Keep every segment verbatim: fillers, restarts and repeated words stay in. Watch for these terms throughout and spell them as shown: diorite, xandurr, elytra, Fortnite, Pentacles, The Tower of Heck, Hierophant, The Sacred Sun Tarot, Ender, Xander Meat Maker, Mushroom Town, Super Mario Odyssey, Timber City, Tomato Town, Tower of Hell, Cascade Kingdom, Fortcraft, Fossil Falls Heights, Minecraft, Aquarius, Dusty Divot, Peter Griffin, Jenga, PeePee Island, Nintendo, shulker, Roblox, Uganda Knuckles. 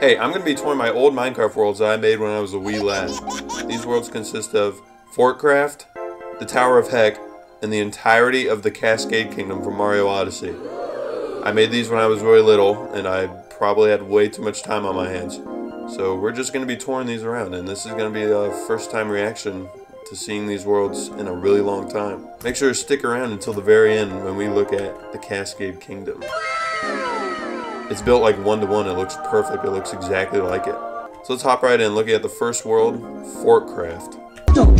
Hey, I'm going to be touring my old Minecraft worlds that I made when I was a wee lad. These worlds consist of Fortcraft, the Tower of Hell, and the entirety of the Cascade Kingdom from Mario Odyssey. I made these when I was really little, and I probably had way too much time on my hands. So we're just going to be touring these around, and this is going to be a first time reaction to seeing these worlds in a really long time. Make sure to stick around until the very end when we look at the Cascade Kingdom. It's built like one-to-one, it looks perfect, it looks exactly like it. So let's hop right in, looking at the first world, Fortcraft. Oh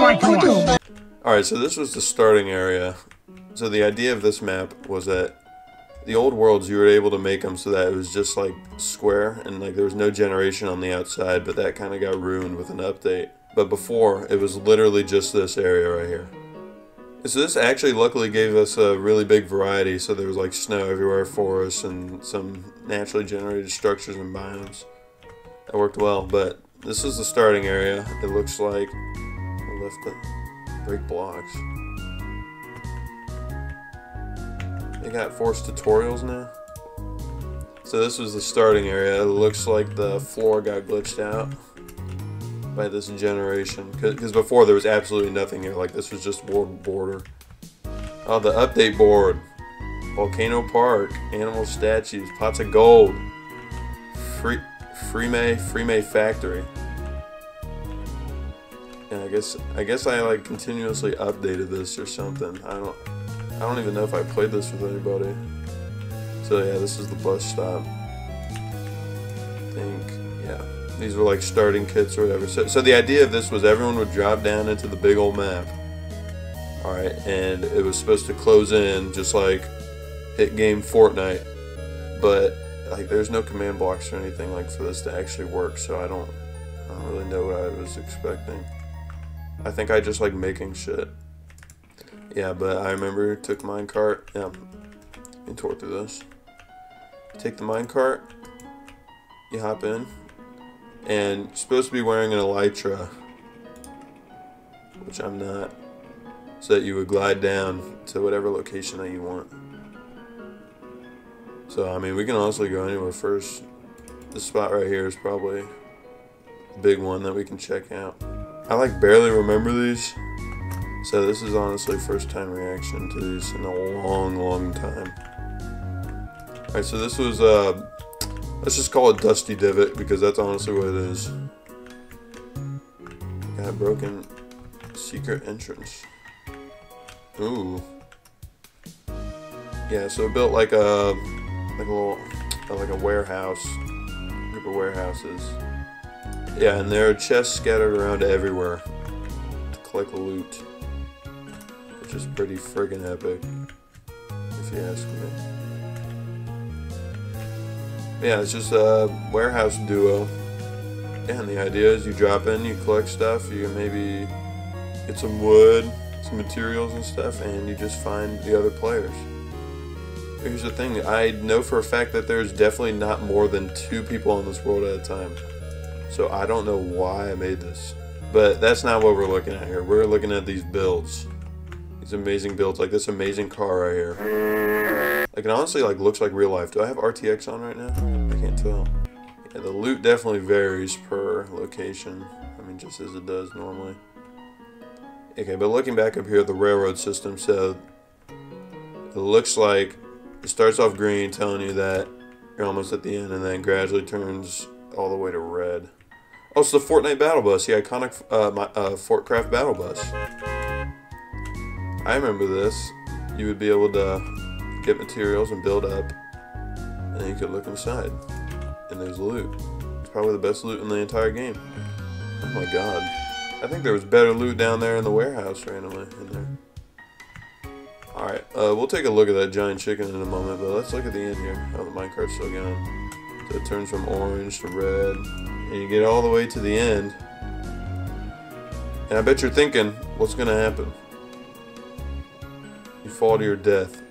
my God. Alright, so this was the starting area. So the idea of this map was that the old worlds, you were able to make them so that it was just like square, and like there was no generation on the outside, but that kind of got ruined with an update. But before, it was literally just this area right here. So this actually luckily gave us a really big variety, so there was like snow everywhere, forests, and some naturally generated structures and biomes. That worked well, but this is the starting area. It looks like I left the break blocks. They got forced tutorials now. So this was the starting area. It looks like the floor got glitched out by this generation, because before there was absolutely nothing here. Like this was just world border. Oh, the update board, volcano park, animal statues, pots of gold, free freemay freemay factory. And I guess I guess I like continuously updated this or something. I don't I don't even know if I played this with anybody. So yeah, this is the bus stop. I think yeah. These were like starting kits or whatever. So, so the idea of this was everyone would drop down into the big old map. Alright, and it was supposed to close in just like hit game Fortnite. But like there's no command blocks or anything like for this to actually work, so I don't I don't really know what I was expecting. I think I just like making shit. Yeah, but I remember took minecart, yeah, and tore through this. Take the minecart, you hop in. And you're supposed to be wearing an elytra, which I'm not, so that you would glide down to whatever location that you want. So I mean, we can honestly go anywhere first. This spot right here is probably the big one that we can check out. I like barely remember these, so this is honestly first time reaction to these in a long, long time. Alright, so this was uh. let's just call it Dusty Divot, because that's honestly what it is. Got a broken secret entrance. Ooh. Yeah, so it built like a like a little like a warehouse, group of warehouses. Yeah, and there are chests scattered around everywhere to collect loot, which is pretty friggin' epic, if you ask me. Yeah, it's just a warehouse duo. Yeah, and the idea is you drop in, you collect stuff, you can maybe get some wood, some materials and stuff, and you just find the other players. Here's the thing, I know for a fact that there's definitely not more than two people in this world at a time. So I don't know why I made this. But that's not what we're looking at here. We're looking at these builds. These amazing builds, like this amazing car right here. Like it honestly like looks like real life. Do I have R T X on right now? I can't tell. Yeah, the loot definitely varies per location. I mean, just as it does normally. Okay, but looking back up here, the railroad system, so it looks like it starts off green, telling you that you're almost at the end, and then gradually turns all the way to red. Oh, it's the Fortnite battle bus, the iconic uh, my, uh, Fortcraft battle bus. I remember this. You would be able to get materials and build up, and you could look inside, and there's loot. It's probably the best loot in the entire game. Oh my God. I think there was better loot down there in the warehouse randomly in there. Alright, uh, we'll take a look at that giant chicken in a moment, but let's look at the end here. Oh, the minecart's still going. So it turns from orange to red, and you get all the way to the end. And I bet you're thinking, what's gonna happen? You fall to your death.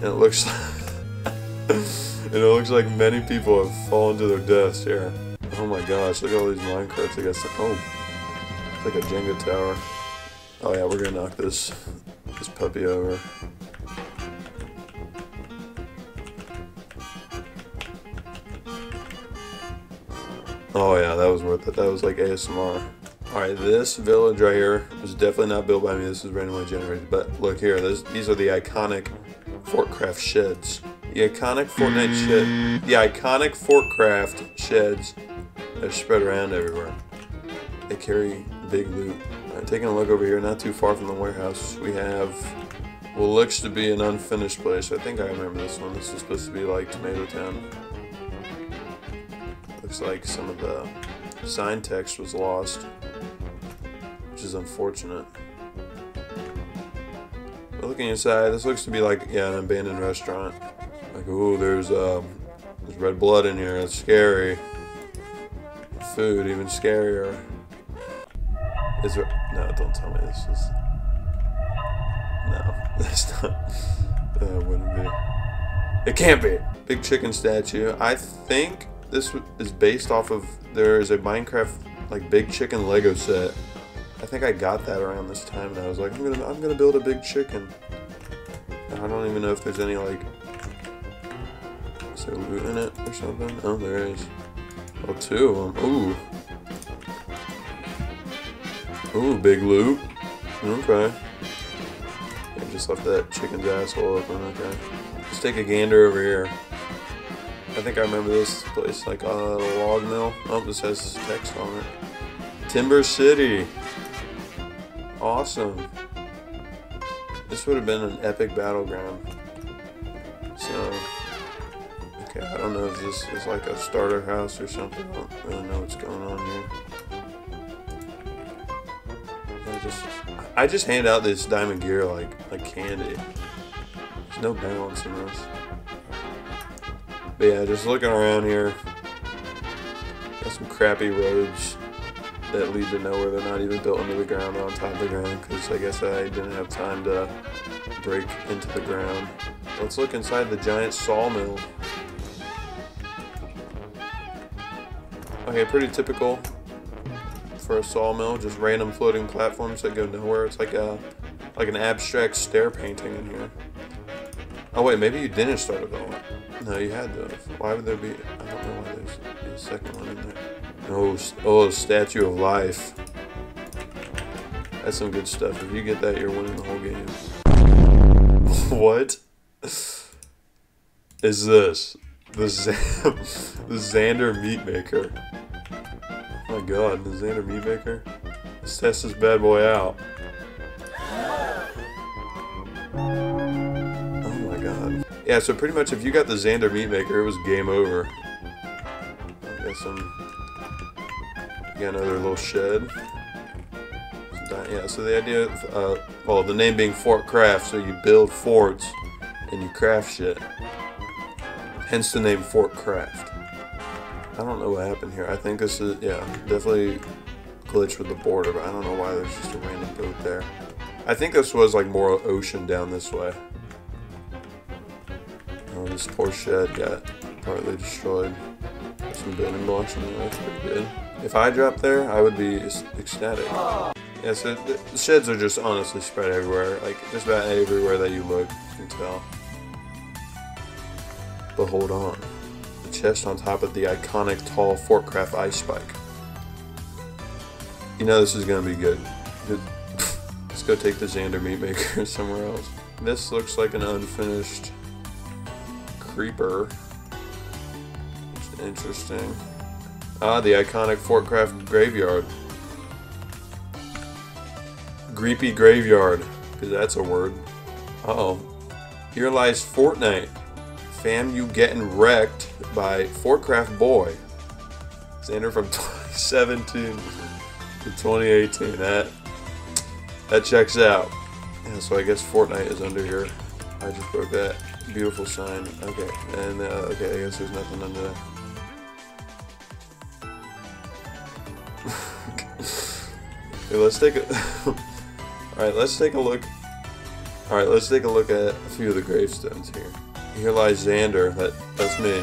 And it looks like and it looks like many people have fallen to their deaths here. Oh my gosh, look at all these minecarts. I guess oh, it's like a Jenga tower. Oh yeah, we're gonna knock this this puppy over. Oh yeah, that was worth it. That was like A S M R. Alright, this village right here was definitely not built by me. This is randomly generated. But look here, this, these are the iconic Fortcraft sheds. The iconic Fortnite shed. The iconic Fortcraft sheds are spread around everywhere. They carry big loot. Alright, taking a look over here, not too far from the warehouse, we have what looks to be an unfinished place. I think I remember this one. This is supposed to be like Tomato Town. Looks like some of the sign text was lost, which is unfortunate. But looking inside, this looks to be like, yeah, an abandoned restaurant. Like, ooh, there's um, there's red blood in here. That's scary. Food, even scarier. Is there? No, don't tell me this is. No, that's not. That wouldn't be. It can't be. Big chicken statue. I think this is based off of, there is a Minecraft like big chicken Lego set. I think I got that around this time, and I was like, I'm gonna I'm gonna build a big chicken. And I don't even know if there's any like, is there loot in it or something? Oh, there is. Oh, two of them. Ooh. Ooh, big loot. Okay. I just left that chicken's asshole open. Okay. Let's take a gander over here. I think I remember this place, like a uh, log mill. Oh, this has text on it. Timber City. Awesome. This would have been an epic battleground. So, okay, I don't know if this is like a starter house or something. I don't really know what's going on here. I just, I just hand out this diamond gear like like candy. There's no balance in this. But yeah, just looking around here, got some crappy roads that lead to nowhere. They're not even built into the ground or on top of the ground, because I guess I didn't have time to break into the ground. Let's look inside the giant sawmill. Okay, pretty typical for a sawmill, just random floating platforms that go nowhere. It's like a like an abstract stair painting in here. Oh wait, maybe you didn't start it all. No, you had those. Why would there be? I don't know why there's a second one in there. Oh, oh, Statue of Life. That's some good stuff. If you get that, you're winning the whole game. What is this? The Z the Xander Meat Maker. Oh my God, the Xander Meat Maker. Let's test this bad boy out. Yeah, so pretty much if you got the Xander Meat Maker, it was game over. I got some, got another little shed. Yeah, so the idea, of, uh, well, the name being Fort Craft, so you build forts and you craft shit. Hence the name Fort Craft. I don't know what happened here. I think this is, yeah, definitely glitch with the border, but I don't know why there's just a random boat there. I think this was like more ocean down this way. Oh, this poor shed got partly destroyed. Some building blocks in there, that's pretty good. If I dropped there, I would be ecstatic. Yeah, so the sheds are just honestly spread everywhere. Like, just about everywhere that you look, you can tell. But hold on. The chest on top of the iconic tall Fortcraft ice spike. You know this is going to be good. Let's go take the Xander Meat Maker somewhere else. This looks like an unfinished creeper. It's interesting. Ah, the iconic Fortcraft graveyard. Greepy graveyard, because that's a word. Uh oh. Here lies Fortnite. Fam, you getting wrecked by Fortcraft boy. Xander from twenty seventeen to twenty eighteen. That that checks out. Yeah, so I guess Fortnite is under here. I just broke that. Beautiful sign. Okay, and uh, okay, I guess there's nothing under there. Okay, let's take a. All right, let's take a look. All right, let's take a look at a few of the gravestones here. Here lies Xander. That that's me.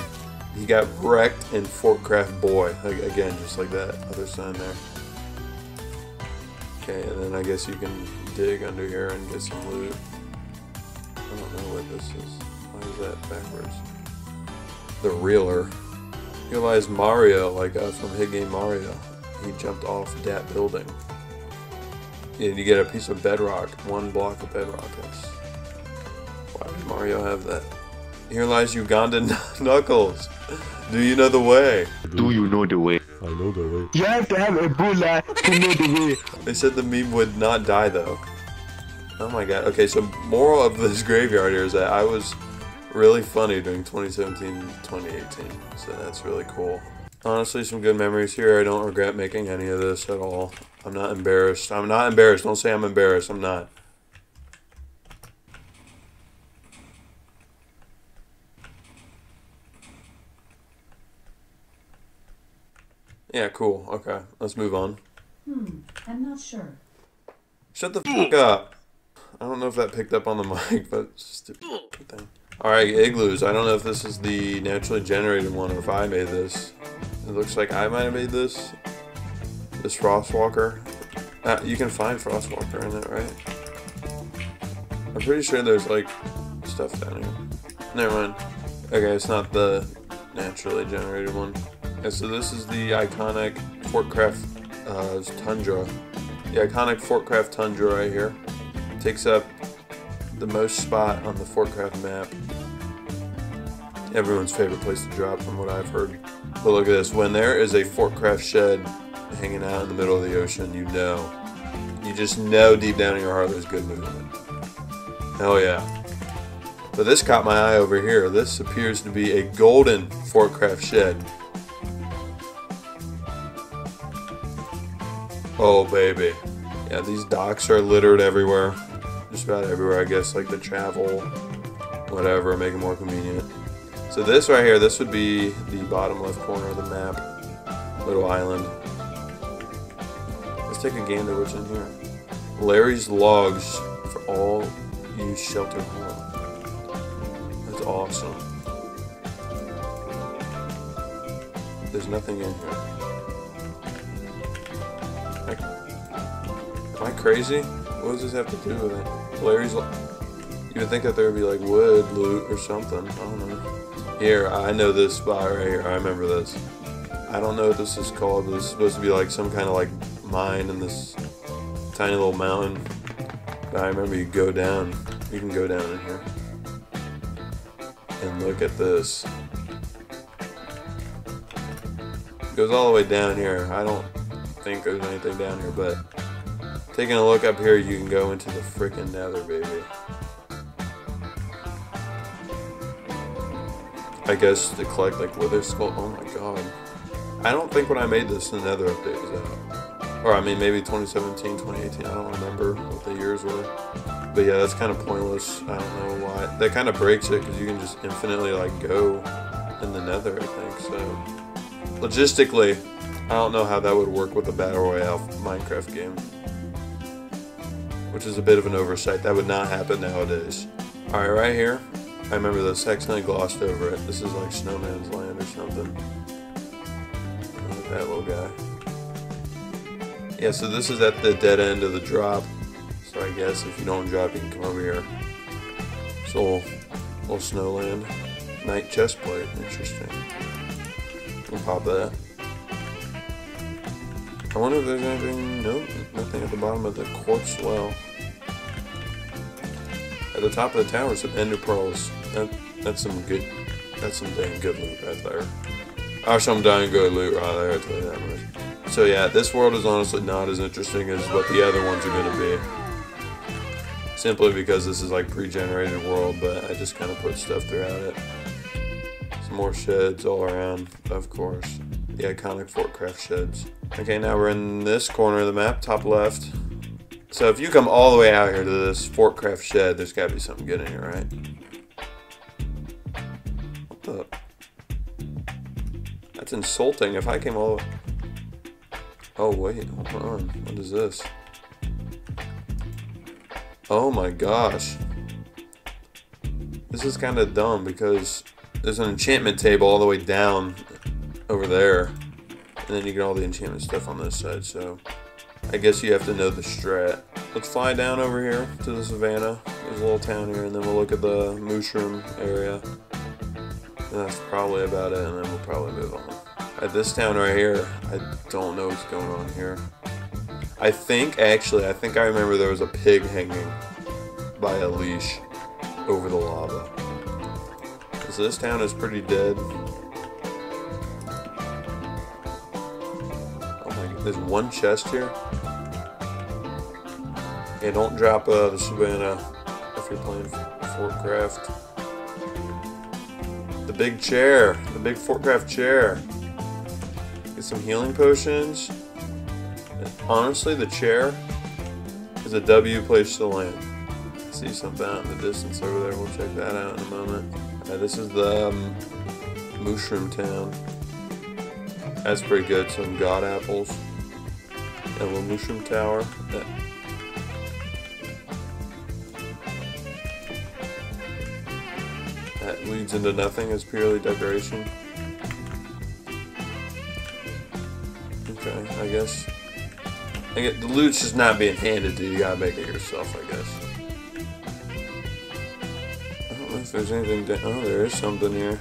He got wrecked in Fortcraft boy. Like, again, just like that other sign there. Okay, and then I guess you can dig under here and get some loot. I don't know what this is. Why is that backwards? The reeler. realized Mario, like uh, from Hit Game Mario, he jumped off that building. And you get a piece of bedrock, one block of bedrock. That's... why did Mario have that? Here lies Uganda Knuckles. Do you know the way? Do you know the way? I know the way. You have to have Ebola to know the way. They said the meme would not die though. Oh my god. Okay, so moral of this graveyard here is that I was really funny during twenty seventeen twenty eighteen. So that's really cool. Honestly, some good memories here. I don't regret making any of this at all. I'm not embarrassed. I'm not embarrassed. Don't say I'm embarrassed. I'm not. Yeah, cool. Okay, let's move on. Hmm, I'm not sure. Shut the fuck up. I don't know if that picked up on the mic, but stupid thing. Alright, igloos. I don't know if this is the naturally generated one or if I made this. It looks like I might have made this. This Frostwalker. Ah, you can find Frostwalker in it, right? I'm pretty sure there's, like, stuff down here. Never mind. Okay, it's not the naturally generated one. Okay, so this is the iconic Fortcraft uh, Tundra. The iconic Fortcraft Tundra right here. It takes up the most spot on the Fortcraft map. Everyone's favorite place to drop from what I've heard. But look at this, when there is a Fortcraft shed hanging out in the middle of the ocean, you know. You just know deep down in your heart there's good movement. Hell yeah. But this caught my eye over here. This appears to be a golden Fortcraft shed. Oh baby. Yeah, these docks are littered everywhere. Just about everywhere, I guess, like the travel, whatever, make it more convenient. So this right here, this would be the bottom left corner of the map. Little island. Let's take a gander what's in here. Larry's Logs for all you shelter home. That's awesome. There's nothing in here. Am I crazy? What does this have to do with it? Larry's lo- You would think that there would be like wood, loot, or something. I don't know. Here, I know this spot right here. I remember this. I don't know what this is called, but it's supposed to be like some kind of like mine in this tiny little mountain. But I remember you go down. You can go down in here. And look at this. It goes all the way down here. I don't think there's anything down here, but... taking a look up here, you can go into the frickin' nether, baby. I guess to collect, like, wither skull. Oh my god. I don't think when I made this, the nether update was out. Or, I mean, maybe twenty seventeen, twenty eighteen. I don't remember what the years were. But yeah, that's kind of pointless. I don't know why. That kind of breaks it, because you can just infinitely, like, go in the nether, I think. So, logistically, I don't know how that would work with a Battle Royale Minecraft game. Which is a bit of an oversight. That would not happen nowadays. Alright, right here, I remember this. I accidentally glossed over it. This is like Snowman's Land or something. Look at that little guy. Yeah, so this is at the dead end of the drop. So I guess if you don't drop, you can come over here. It's a little, little Snowland. Night chest plate. Interesting. We'll pop that. I wonder if there's anything. Nope, nothing at the bottom of the quartz well. At the top of the tower, some ender pearls. That, that's some good. That's some dang good loot right there. Or some dang good loot right there. I tell you that much. So yeah, this world is honestly not as interesting as what the other ones are gonna be. Simply because this is like pre-generated world, but I just kind of put stuff throughout it. Some more sheds all around, of course. The iconic Fortcraft sheds. Okay, now we're in this corner of the map, top left. So if you come all the way out here to this Fortcraft shed, there's gotta be something good in here, right? What the? That's insulting. If I came all the way... oh wait, hold on. What is this? Oh my gosh. This is kind of dumb because there's an enchantment table all the way down over there, and then you get all the enchantment stuff on this side, so I guess you have to know the strat. Let's fly down over here to the savannah. There's a little town here, and then we'll look at the mushroom area, and that's probably about it, and then we'll probably move on. Uh, this town right here, I don't know what's going on here. I think, actually, I think I remember there was a pig hanging by a leash over the lava. So this town is pretty dead. Oh my god, there's one chest here. Yeah, don't drop uh, the Savannah if you're playing Fortcraft. The big chair, the big Fortcraft chair. Get some healing potions. And honestly, the chair is a W place to land. I see something out in the distance over there. We'll check that out in a moment. Uh, this is the um, Mushroom Town. That's pretty good. Some god apples. A little mushroom tower. Yeah. That leads into nothing. It's purely decoration. Okay, I guess. I get the loot's just not being handed to you. You gotta make it yourself, I guess. If there's anything down, oh, there is something here.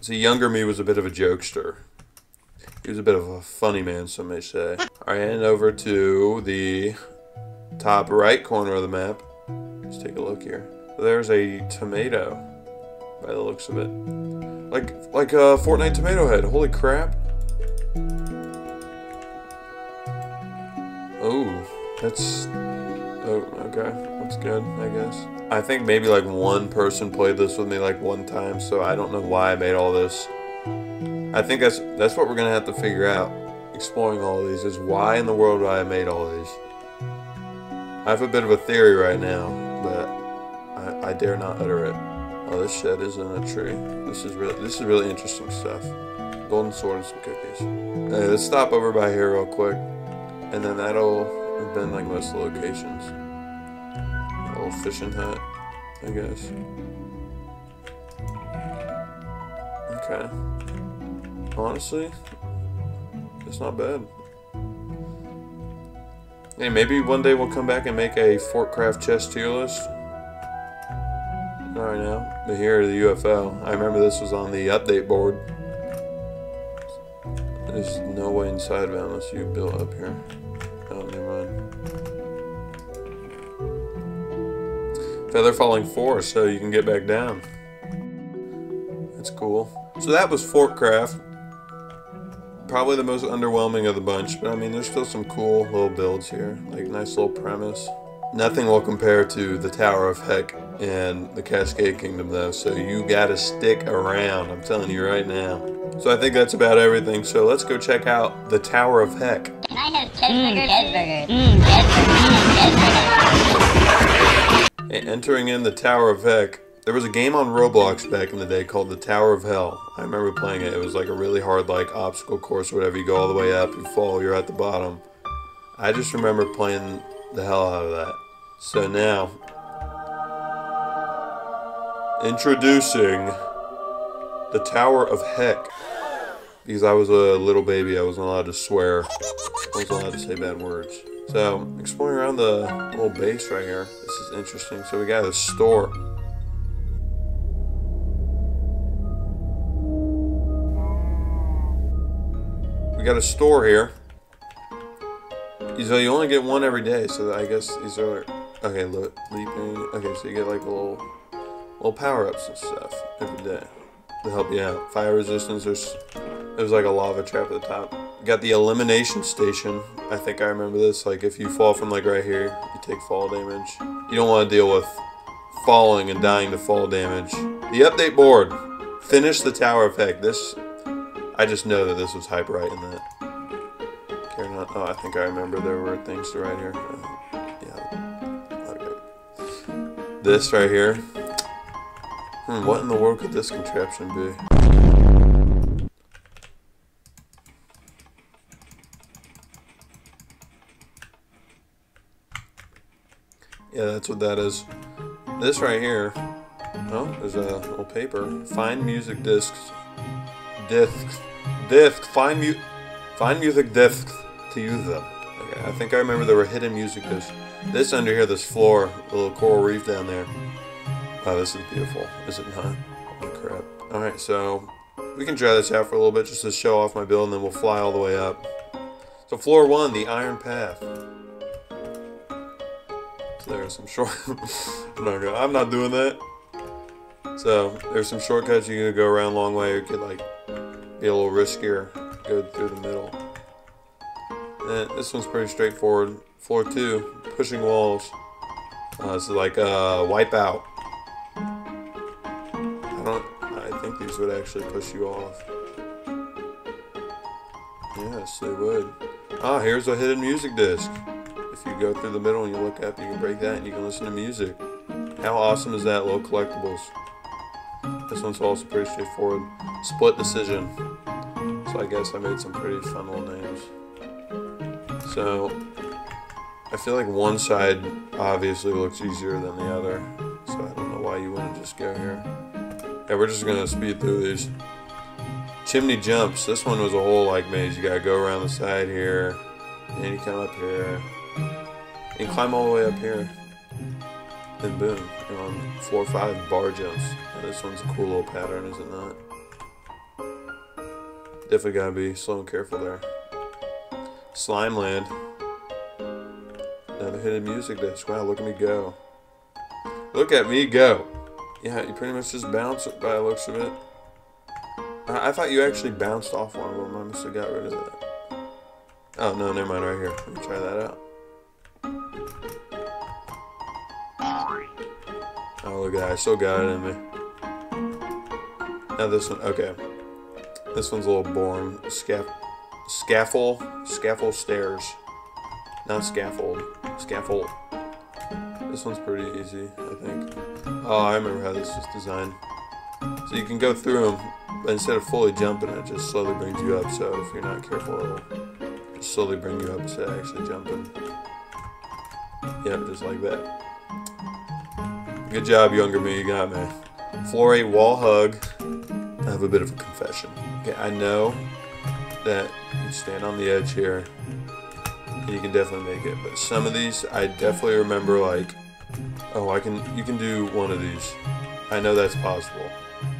See, younger me was a bit of a jokester. He was a bit of a funny man, some may say. All right, heading over to the top right corner of the map. Let's take a look here. There's a tomato, by the looks of it, like like a Fortnite tomato head. Holy crap! Oh, that's. Oh, okay. That's good, I guess. I think maybe like one person played this with me like one time, so I don't know why I made all this. I think that's that's what we're gonna have to figure out, exploring all of these, is why in the world would I have made all these. I have a bit of a theory right now, but I, I dare not utter it. Oh, this shed is in a tree. This is really this is really interesting stuff. Golden sword and some cookies. Hey, let's stop over by here real quick, and then that'll. I've been like most locations. An old fishing hut, I guess. Okay. Honestly, it's not bad. Hey, maybe one day we'll come back and make a Fortcraft chest tier list. Not right now. But here are the U F O. I remember this was on the update board. There's no way inside of it unless you build up here. Oh, never mind. Feather falling four, so you can get back down. That's cool. So that was Fortcraft. Probably the most underwhelming of the bunch, but I mean, there's still some cool little builds here. Like, nice little premise. Nothing will compare to the Tower of Heck and the Cascade Kingdom, though, so you gotta stick around. I'm telling you right now. So I think that's about everything, so let's go check out the Tower of Heck. Can I have cheeseburgers? Mm, cheeseburgers. Mm, cheeseburgers. Entering in the Tower of Heck, there was a game on Roblox back in the day called the Tower of Hell. I remember playing it. It was like a really hard like obstacle course or whatever. You go all the way up, you fall, you're at the bottom. I just remember playing the hell out of that. So now, introducing the Tower of Heck. Because I was a little baby, I wasn't allowed to swear. I wasn't allowed to say bad words. So, exploring around the little base right here. This is interesting. So we got a store. We got a store here. So you only get one every day, so I guess these are like, okay, look, leaping. Okay, so you get like little, little power-ups and stuff every day to help you out. Fire resistance, there's, there's like a lava trap at the top. You got the elimination station. I think I remember this. Like if you fall from like right here, you take fall damage. You don't want to deal with falling and dying to fall damage. The update board. Finish the Tower of Heck. This, I just know that this was hype right in that. Care not? Oh, I think I remember there were things to write here. Uh, yeah. Okay. This right here. Hmm, what in the world could this contraption be? Yeah, that's what that is. This right here, oh, there's a little paper. Find music discs. Discs. Discs. Find mu find music discs to use them. Okay, I think I remember there were hidden music discs. This under here, this floor, the little coral reef down there. Wow, this is beautiful, is it not? Oh, crap. Alright, so we can try this out for a little bit just to show off my build, and then we'll fly all the way up. So floor one, the iron path. So there's some short... I'm, not gonna, I'm not doing that. So there's some shortcuts. You can go around a long way, or you could like be a little riskier, go through the middle. And this one's pretty straightforward. Floor two, pushing walls. Uh, this is like uh, wipe out. I don't. I think these would actually push you off. Yes, they would. Ah, here's a hidden music disc. If you go through the middle and you look up, you can break that and you can listen to music. How awesome is that? Low collectibles. This one's also pretty straightforward. Split decision. So I guess I made some pretty fun little names. So I feel like one side obviously looks easier than the other. So I don't know why you wouldn't just go here. Yeah, we're just gonna speed through these. Chimney jumps. This one was a whole like maze. You gotta go around the side here, and you come up here, and climb all the way up here. Then boom, and on floor five, bar jumps. Now, this one's a cool little pattern, is it not? Definitely gotta be slow and careful there. Slime land. Another hidden music disc. Wow, look at me go. Look at me go. Yeah, you pretty much just bounce it by the looks of it. I, I thought you actually bounced off one of them. I must have got rid of that. Oh, no, never mind, right here. Let me try that out. Oh, look at that. I still got it in me. Now this one. Okay. This one's a little boring. Scaff scaffold. Scaffold stairs. Not scaffold. Scaffold. This one's pretty easy, I think. Oh, I remember how this was designed. So you can go through them, but instead of fully jumping, it just slowly brings you up. So if you're not careful, it'll just slowly bring you up instead of actually jumping. Yep, just like that. Good job, younger me. You got me. Floor eight, wall hug. I have a bit of a confession. Okay, I know that you stand on the edge here, and you can definitely make it. But some of these, I definitely remember like, oh, I can, you can do one of these. I know that's possible.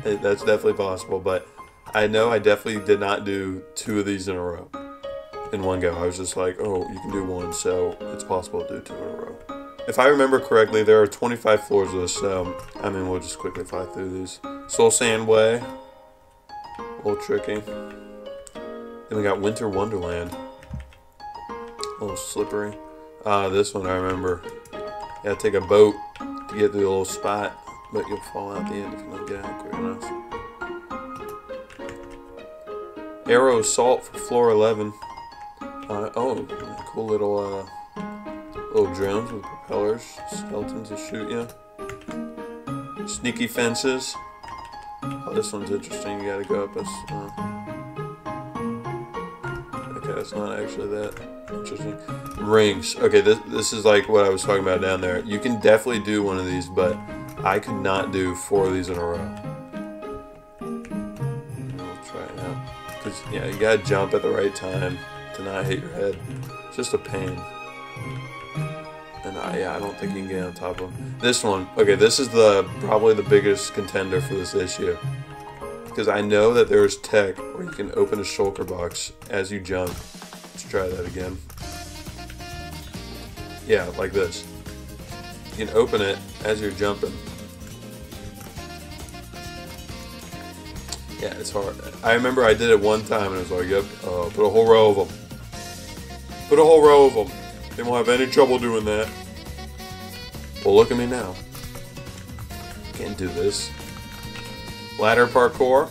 That's definitely possible, but I know I definitely did not do two of these in a row. In one go, I was just like, oh, you can do one, so it's possible to do two in a row. If I remember correctly, there are twenty-five floors of this, so I mean, we'll just quickly fly through these. Soul Sand Way, a little tricky. Then we got Winter Wonderland, a little slippery. Ah, uh, this one I remember. You gotta take a boat to get through the little spot, but you'll fall out the end if you don't get out quick enough. Arrow Salt for floor eleven. Uh, oh, cool little uh, little drones with propellers, skeletons to shoot you. Sneaky fences. Oh, this one's interesting. You gotta go up this. Uh... Okay, it's not actually that. Interesting. Rings. Okay, this, this is like what I was talking about down there. You can definitely do one of these, but I could not do four of these in a row. I'll try it out. Because, yeah, you gotta jump at the right time to not hit your head. It's just a pain. And I, yeah, I don't think you can get on top of them. This one. Okay, this is the probably the biggest contender for this issue. Because I know that there's tech where you can open a shulker box as you jump. Let's try that again. Yeah, like this. You can open it as you're jumping. Yeah, it's hard. I remember I did it one time and it was like, yep, uh, put a whole row of them. Put a whole row of them. They won't have any trouble doing that. Well, look at me now. Can't do this. Ladder parkour.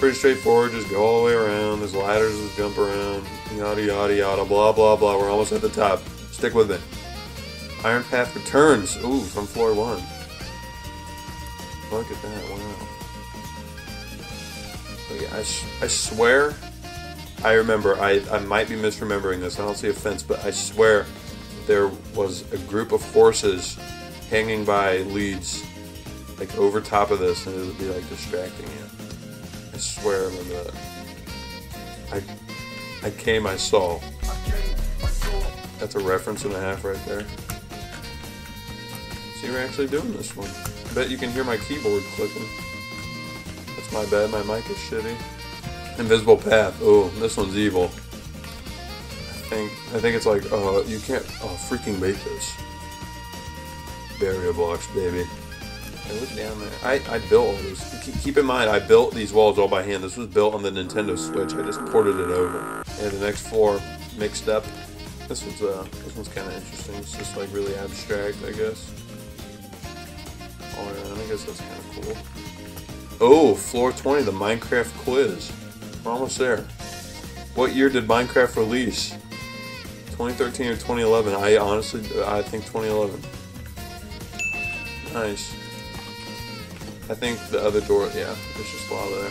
Pretty straightforward, just go all the way around. There's ladders that jump around, yada yada yada, blah blah blah. We're almost at the top. Stick with it. Iron Path returns. Ooh, from floor one. Look at that! Wow. Okay, I I swear, I remember. I I might be misremembering this. I don't see a fence, but I swear there was a group of horses hanging by leads, like over top of this, and it would be like distracting you. I swear I remember that. I, I came, I saw. That's a reference and a half right there. See, we're actually doing this one. I bet you can hear my keyboard clicking. My bad, my mic is shitty. Invisible path. Oh, this one's evil. I think, I think it's like, uh, you can't uh, freaking make this. Barrier blocks, baby. I look down there. I, I built all this. Keep in mind, I built these walls all by hand. This was built on the Nintendo Switch. I just ported it over. And the next floor, mixed up. This one's, uh, this one's kind of interesting. It's just like really abstract, I guess. Alright, I guess that's kind of cool. Oh, floor twenty, the Minecraft quiz. We're almost there. What year did Minecraft release? twenty thirteen or twenty eleven? I honestly, I think twenty eleven. Nice. I think the other door, yeah, there's just lava there.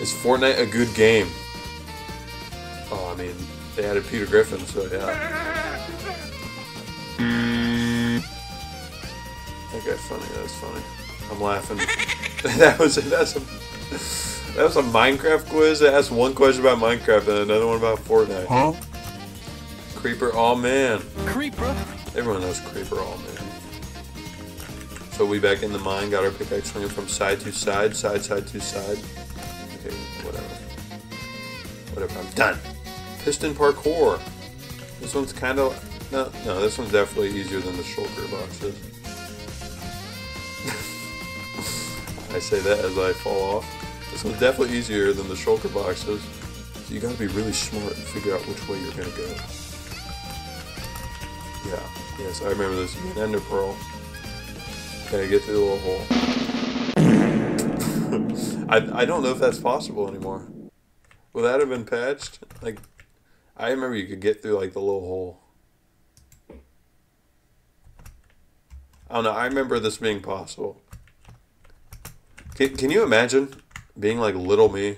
Is Fortnite a good game? Oh, I mean, they added Peter Griffin, so yeah. That guy's funny, that's funny. I'm laughing. That was that's a that was a Minecraft quiz that asked one question about Minecraft and another one about Fortnite. Huh? Creeper, all man. Creeper. Everyone knows Creeper, all man. So we back in the mine, got our pickaxe swinging from side to side, side side to side. Okay, whatever. Whatever. I'm done. Piston parkour. This one's kind of no, no. This one's definitely easier than the shulker boxes. I say that as I fall off. This one's definitely easier than the shulker boxes. So you gotta be really smart and figure out which way you're gonna go. Yeah, yeah, so I remember this. You get an ender pearl. Okay, get through the little hole. I, I don't know if that's possible anymore. Would that have been patched? Like, I remember you could get through like the little hole. I don't know, I remember this being possible. Can, can you imagine being like little me?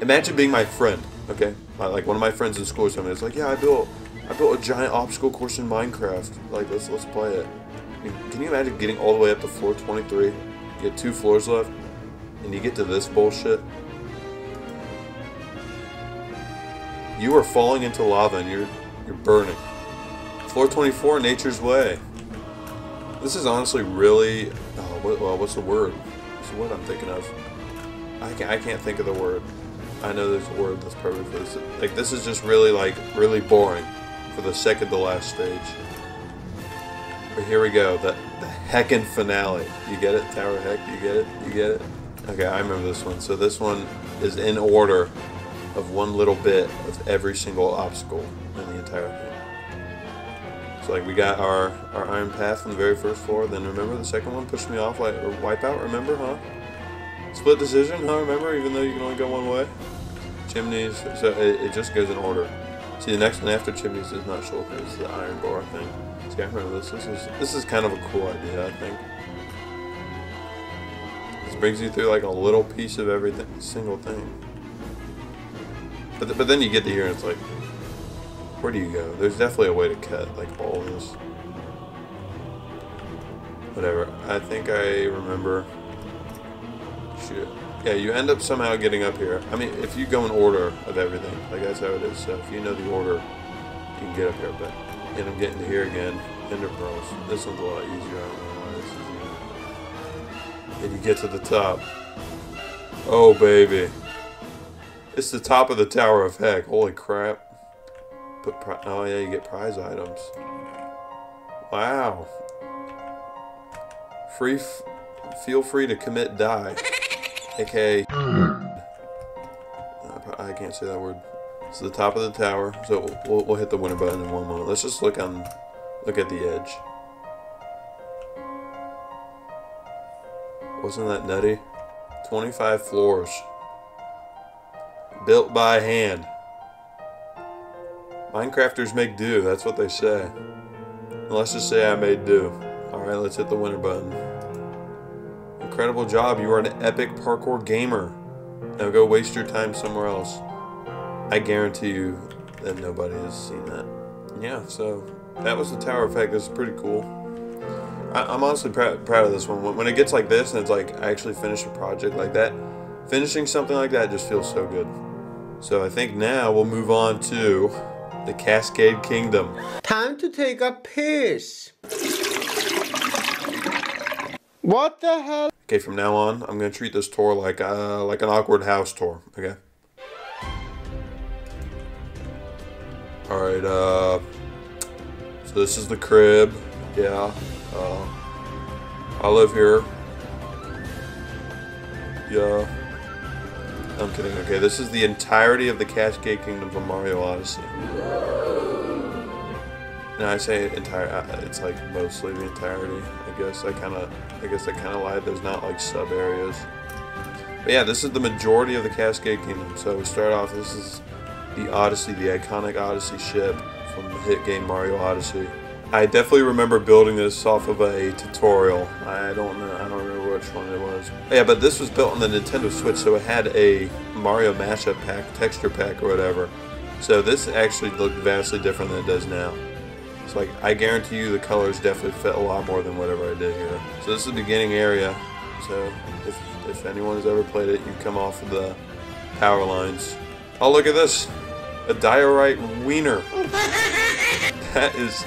Imagine being my friend, okay? My, like one of my friends in school or something. It's like, yeah, I built, I built a giant obstacle course in Minecraft. Like, let's let's play it. I mean, can you imagine getting all the way up to floor twenty-three? You get two floors left, and you get to this bullshit. You are falling into lava, and you're you're burning. Floor twenty-four, Nature's Way. This is honestly really, oh, what, well, what's the word? What I'm thinking of. I can't, I can't think of the word. I know there's a word that's perfect for this. Like, this is just really, like, really boring for the second to last stage. But here we go. The, the heckin' finale. You get it? Tower Heck? You get it? You get it? Okay, I remember this one. So this one is in order of one little bit of every single obstacle in the entire thing. So, like, we got our, our iron path from the very first floor. Then, remember, the second one pushed me off, like, or wipeout, remember, huh? Split decision, huh, remember, even though you can only go one way? Chimneys, so it, it just goes in order. See, the next one after chimneys is not sure, it's the iron bar thing. See, I remember this. This is, this is kind of a cool idea, I think. This brings you through, like, a little piece of every single thing. But, the, but then you get to here, and it's like, where do you go? There's definitely a way to cut, like, all this. Whatever. I think I remember. Shoot. Yeah, you end up somehow getting up here. I mean, if you go in order of everything, like, that's how it is. So if you know the order, you can get up here. But end up getting to here again. Ender pearls. This one's a lot easier. I don't know why this is easier. And you get to the top. Oh, baby. It's the top of the Tower of Heck. Holy crap. Put pri oh yeah, you get prize items. Wow. Free, f feel free to commit die, aka. I can't say that word. It's the top of the tower, so we'll, we'll hit the winner button in one moment. Let's just look on, look at the edge. Wasn't that nutty? twenty-five floors, built by hand. Minecrafters make do, that's what they say. Let's just say I made do. Alright, let's hit the winner button. Incredible job, you are an epic parkour gamer. Now go waste your time somewhere else. I guarantee you that nobody has seen that. Yeah, so that was the Tower Effect. This is pretty cool. I I'm honestly pr proud of this one. When it gets like this and it's like, I actually finished a project like that, finishing something like that just feels so good. So I think now we'll move on to the Cascade Kingdom. Time to take a piss. What the hell? Okay, from now on, I'm gonna treat this tour like uh like an awkward house tour. Okay. All right. Uh. So this is the crib. Yeah. Uh, I live here. Yeah. I'm kidding. Okay, this is the entirety of the Cascade Kingdom from Mario Odyssey. No, I say entire. It's like mostly the entirety. I guess I kind of, I guess I kind of lied. There's not like sub areas. But yeah, this is the majority of the Cascade Kingdom. So we start off. This is the Odyssey, the iconic Odyssey ship from the hit game Mario Odyssey. I definitely remember building this off of a tutorial. I don't know. I don't remember which one it was. But yeah, but this was built on the Nintendo Switch, so it had a Mario mashup pack, texture pack, or whatever. So this actually looked vastly different than it does now. So like, I guarantee you the colors definitely fit a lot more than whatever I did here. So this is the beginning area, so if, if anyone has ever played it, you come off of the power lines. Oh, look at this! A diorite wiener! That is,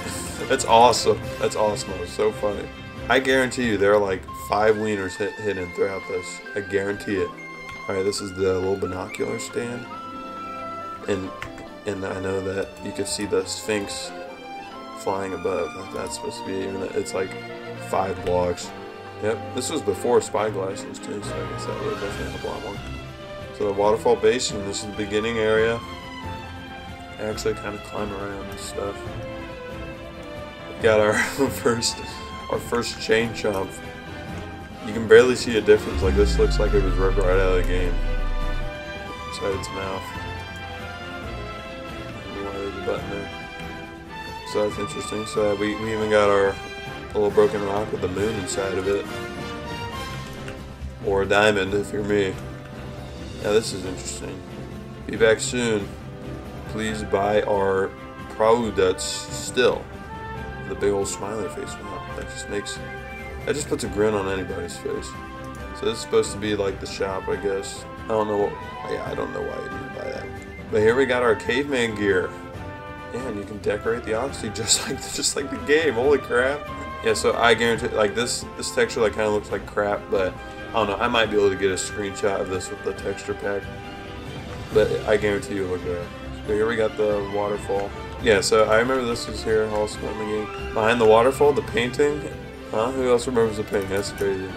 that's awesome. That's awesome. It's so funny. I guarantee you there are like five wieners hit, hidden throughout this. I guarantee it. Alright, this is the little binocular stand. And, and I know that you can see the Sphinx flying above. That's supposed to be even. It's like five blocks. Yep. This was before spyglasses too, so I guess that would definitely have a lot more. So the waterfall basin. This is the beginning area. I actually kind of climb around and stuff. We got our first, our first chain chomp. You can barely see a difference. Like this looks like it was ripped right out of the game. Inside its mouth. Anyway, there's a button there. So that's interesting. So we, we even got our little broken rock with the moon inside of it. Or a diamond, if you're me. Now this is interesting. Be back soon. Please buy our products still. The big old smiley face. Wow, that just makes... That just puts a grin on anybody's face. So this is supposed to be like the shop, I guess. I don't know what... Yeah, I don't know why you need to buy that. But here we got our caveman gear. Yeah, and you can decorate the Odyssey just like just like the game. Holy crap! Yeah, so I guarantee, like this this texture like kind of looks like crap, but I don't know. I might be able to get a screenshot of this with the texture pack, but I guarantee you it'll look good. So here we got the waterfall. Yeah, so I remember this was here also in the game. Behind the waterfall, the painting. Huh? Who else remembers the painting? That's crazy.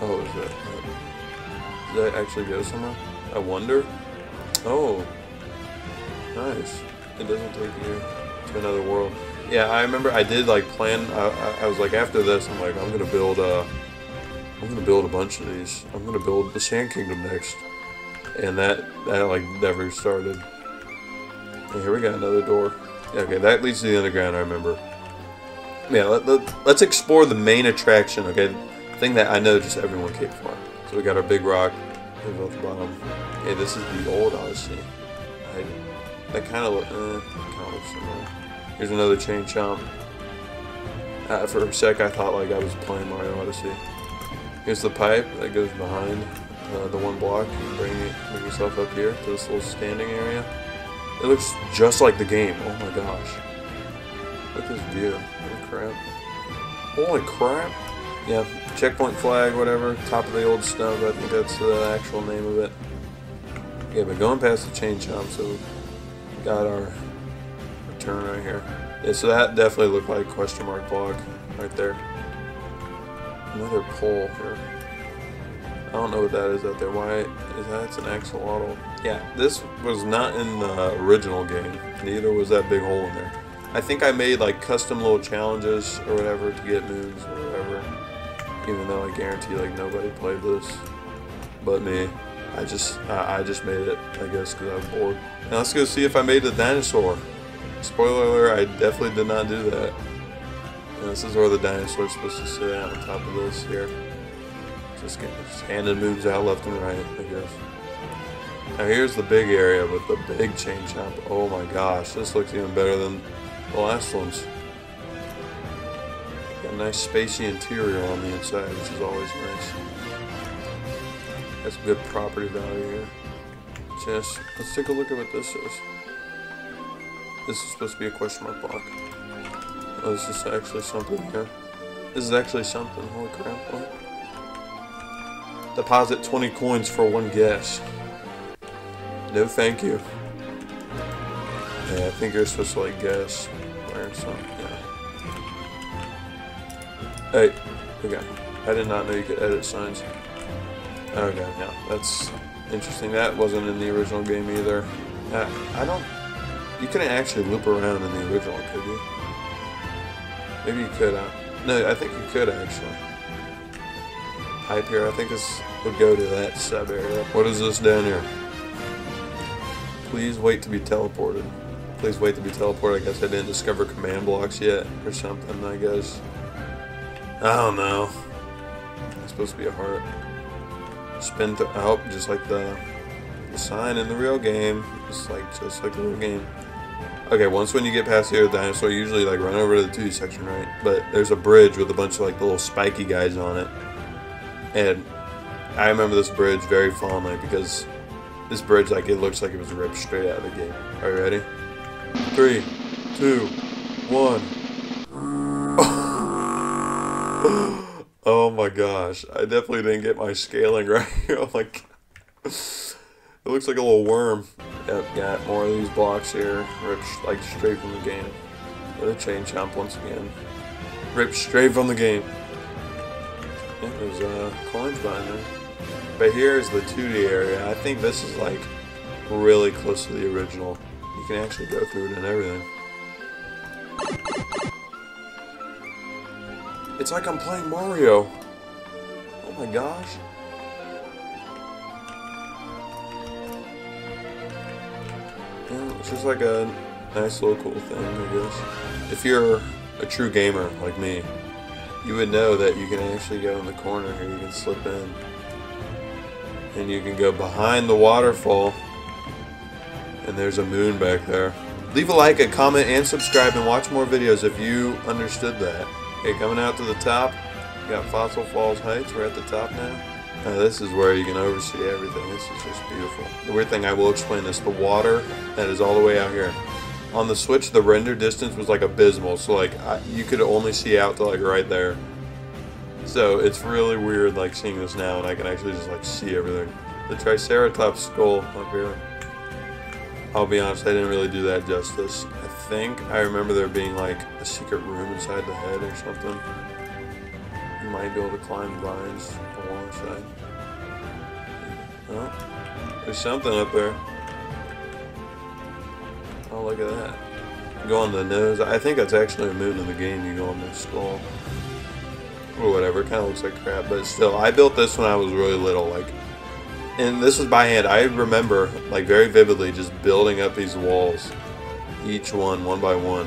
Oh, is that? Does that actually go somewhere? I wonder. Oh, nice. It doesn't take you to another world. Yeah, I remember I did like plan. I, I, I was like, after this, I'm like, I'm gonna build. Uh, I'm gonna build a bunch of these. I'm gonna build the Sand Kingdom next, and that that like never started. And here we got another door. Yeah, okay, that leads to the underground. I remember. Yeah, let, let, let's explore the main attraction. Okay, the thing that I know just everyone came for. So we got our big rock. Here's at the bottom. Hey, this is the old Odyssey. I, That kind of, uh, kind of looks similar. Here's another chain chomp. Uh, for a sec, I thought like I was playing Mario Odyssey. Here's the pipe that goes behind uh, the one block. You bring, it, bring yourself up here to this little standing area. It looks just like the game. Oh my gosh! Look at this view. Holy crap! Holy crap! Yeah, checkpoint flag, whatever. Top of the old snub. I think that's the actual name of it. Yeah, but going past the chain chomp, so. Got our return right here. Yeah, so that definitely looked like question mark block right there. Another pole here. I don't know what that is out there. Why is that? It's an axolotl. Yeah, this was not in the original game. Neither was that big hole in there. I think I made like custom little challenges or whatever to get moves or whatever. Even though I guarantee like nobody played this but me. I just uh, I just made it, I guess, because I was bored. Now let's go see if I made the dinosaur. Spoiler alert, I definitely did not do that. And this is where the dinosaur is supposed to sit out on top of this here. Just, getting, just handing moves out left and right, I guess. Now here's the big area with the big chain chomp. Oh my gosh, this looks even better than the last ones. Got a nice spacey interior on the inside, which is always nice. That's good property value here. Just, let's take a look at what this is. This is supposed to be a question mark block. Oh, this is actually something here. This is actually something. Holy crap. Deposit twenty coins for one guess. No thank you. Yeah, I think you're supposed to like guess where something. Yeah. Hey, okay. I did not know you could edit signs. Okay, yeah, that's interesting. That wasn't in the original game either. Uh, I don't. You couldn't actually loop around in the original, could you? Maybe you could. Uh, no, I think you could actually. Pipe here. I think this would go to that sub area. What is this down here? Please wait to be teleported. Please wait to be teleported. I guess I didn't discover command blocks yet, or something. I guess. I don't know. It's supposed to be a heart. Spin through. Oh, just like the. The sign in the real game, just like just like the real game. Okay, once when you get past the other dinosaur, you usually like run over to the two D section, right? But there's a bridge with a bunch of like the little spiky guys on it, and I remember this bridge very fondly because this bridge, like, it looks like it was ripped straight out of the game. Are you ready? Three, two, one. Oh my gosh! I definitely didn't get my scaling right here. I'm like. It looks like a little worm. Yep, got more of these blocks here. Ripped like straight from the game. Another chain chomp once again. Ripped straight from the game. Yeah, there's uh, coins behind there. But here's the two D area. I think this is like really close to the original. You can actually go through it and everything. It's like I'm playing Mario. Oh my gosh. Yeah, it's just like a nice little cool thing, I guess. If you're a true gamer like me, you would know that you can actually go in the corner here. You can slip in, and you can go behind the waterfall. And there's a moon back there. Leave a like, a comment, and subscribe, and watch more videos if you understood that. Okay, coming out to the top, we got Fossil Falls Heights. We're at the top now. Now this is where you can oversee everything. This is just beautiful. The weird thing, I will explain this, the water that is all the way out here. On the Switch, the render distance was like abysmal, so like I, you could only see out to like right there. So it's really weird like seeing this now, and I can actually just like see everything. The Triceratops skull up here. I'll be honest, I didn't really do that justice. I think I remember there being like a secret room inside the head or something. You might be able to climb vines alongside. Oh, there's something up there. Oh, look at that. You go on the nose. I think that's actually a moon in the game. You go on the skull. Or whatever. It kind of looks like crap. But still, I built this when I was really little. Like, and this was by hand. I remember, like, very vividly just building up these walls. Each one, one by one.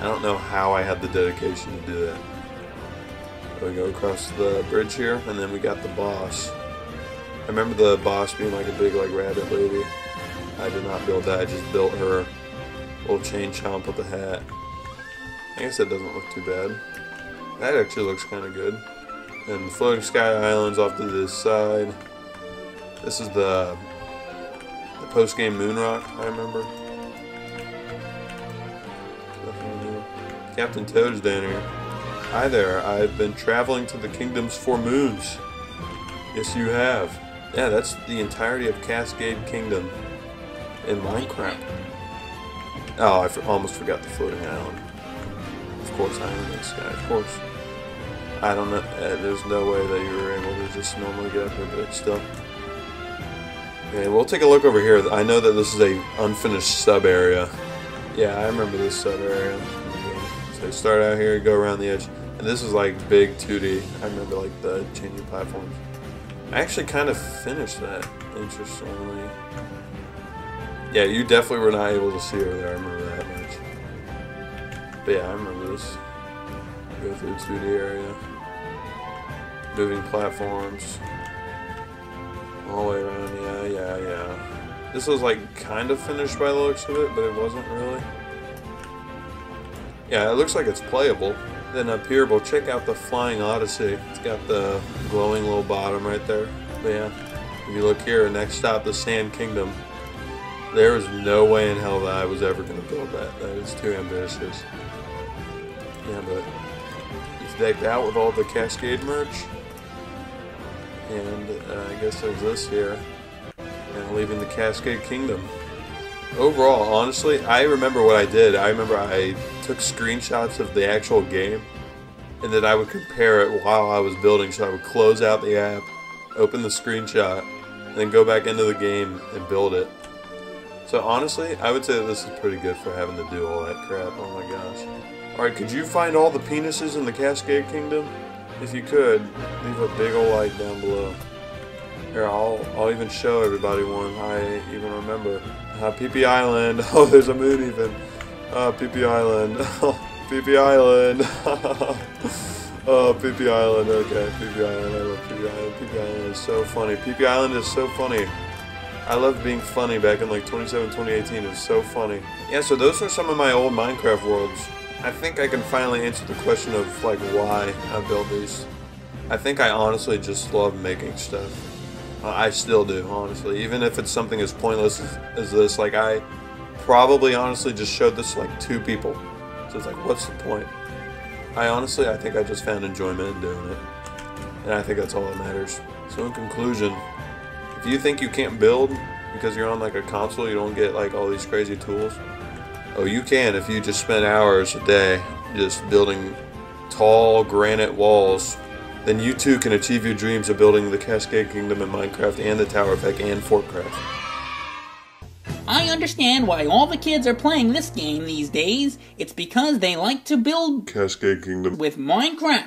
I don't know how I had the dedication to do that. We go across the bridge here, and then we got the boss. I remember the boss being like a big like rabbit lady. I did not build that, I just built her little chain chomp with a hat. I guess that doesn't look too bad. That actually looks kind of good. And the floating sky islands off to this side. This is the, the post-game moon rock, I remember. Captain Toad's down here. Hi there, I've been traveling to the Kingdom's Four Moons. Yes, you have. Yeah, that's the entirety of Cascade Kingdom in Minecraft. Oh, I for almost forgot the floating island. Of course, island in sky, of course. I don't know, uh, there's no way that you were able to just normally get up here, but still. Okay, we'll take a look over here. I know that this is a unfinished sub area. Yeah, I remember this sub area. So start out here, go around the edge. And this is like big two D. I remember like the changing platforms. I actually kind of finished that, interestingly. Yeah, you definitely were not able to see her there. I remember that much. But yeah, I remember this. Go through the two D area. Moving platforms. All the way around. Yeah, yeah, yeah. This was like kind of finished by the looks of it, but it wasn't really. Yeah, it looks like it's playable. Then up here, we'll check out the Flying Odyssey. It's got the glowing little bottom right there. But yeah, if you look here, next stop, the Sand Kingdom. There is no way in hell that I was ever going to build that. That is too ambitious. Yeah, but it's decked out with all the Cascade merch. And uh, I guess there's this here. And leaving the Cascade Kingdom. Overall, honestly, I remember what I did. I remember I took screenshots of the actual game, and then I would compare it while I was building. So I would close out the app, open the screenshot, and then go back into the game and build it. So honestly, I would say that this is pretty good for having to do all that crap. Oh my gosh. Alright, could you find all the penises in the Cascade Kingdom? If you could, leave a big ol' like down below. Here, I'll, I'll even show everybody one I even remember. Uh, PeePee Island. Oh, there's a moon even. Uh, PeePee Island. PeePee Island. Oh, PeePee Island. Okay, PeePee Island. I love PeePee Island. PeePee Island is so funny. PeePee Island is so funny. I loved being funny back in like twenty seventeen. It was so funny. Yeah, so those are some of my old Minecraft worlds. I think I can finally answer the question of like why I build these. I think I honestly just love making stuff. I still do, honestly, even if it's something as pointless as, as this. Like, I probably honestly just showed this to like two people, so it's like, what's the point? I honestly, I think I just found enjoyment in doing it, and I think that's all that matters. So in conclusion, if you think you can't build because you're on like a console, you don't get like all these crazy tools, oh, you can if you just spend hours a day just building tall granite walls. Then you too can achieve your dreams of building the Cascade Kingdom in Minecraft and the Tower of Hell and Fortcraft. I understand why all the kids are playing this game these days. It's because they like to build Cascade Kingdom with Minecraft.